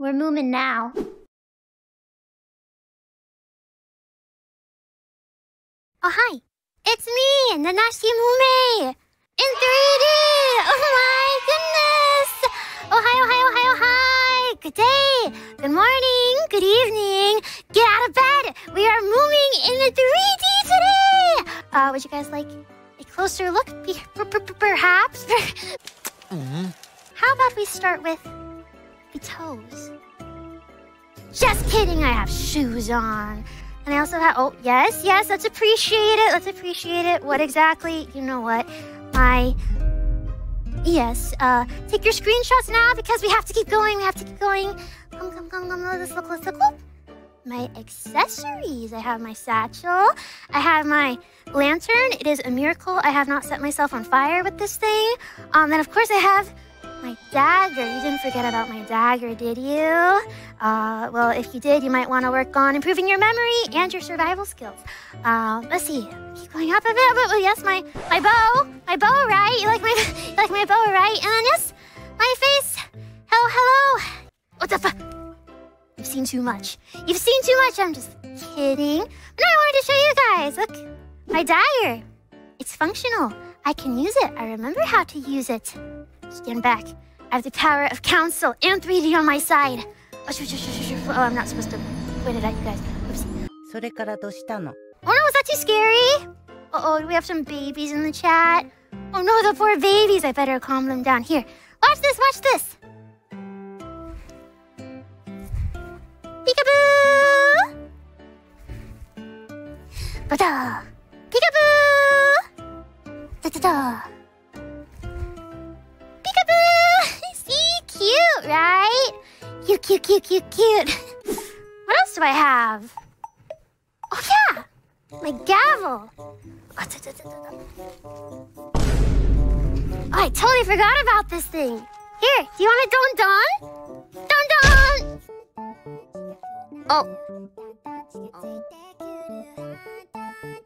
We're moving now. Oh, hi. It's me, Nanashi Mumei! In 3D! Oh my goodness! Oh hi, oh hi, oh hi, oh hi! Good day! Good morning! Good evening! Get out of bed! We are moving in the 3D today! Would you guys like a closer look? Perhaps? How about we start with the toes? Just kidding! I have shoes on! And I also have... Oh, yes, yes, let's appreciate it. Let's appreciate it. What exactly? You know what? Yes, take your screenshots now because we have to keep going. We have to keep going. Come. Let's look. My accessories. I have my satchel. I have my lantern. It is a miracle I have not set myself on fire with this thing. Then, of course, I have... my dagger. You didn't forget about my dagger, did you? Well, if you did, you might want to work on improving your memory and your survival skills. Let's see. Keep going up a bit. Oh, yes, my bow. My bow, right? You like my bow, right? And then, yes, my face. Hello. What the fuck? You've seen too much. You've seen too much. I'm just kidding. But I wanted to show you guys. Look. My dagger. It's functional. I can use it. I remember how to use it. Stand back. I have the power of counsel and 3D on my side. Oh, shoot. Oh, I'm not supposed to point it at you guys. Oops. Oh, no, was that too scary? Uh-oh, do we have some babies in the chat? Oh, no, the poor babies. I better calm them down. Here, watch this. Peekaboo! Ba-da! Peekaboo! Da-da-da! Cute, right? Cute. What else do I have? Oh, yeah! My gavel! Oh, I totally forgot about this thing. Here, do you want a don-don? Don-don! Oh,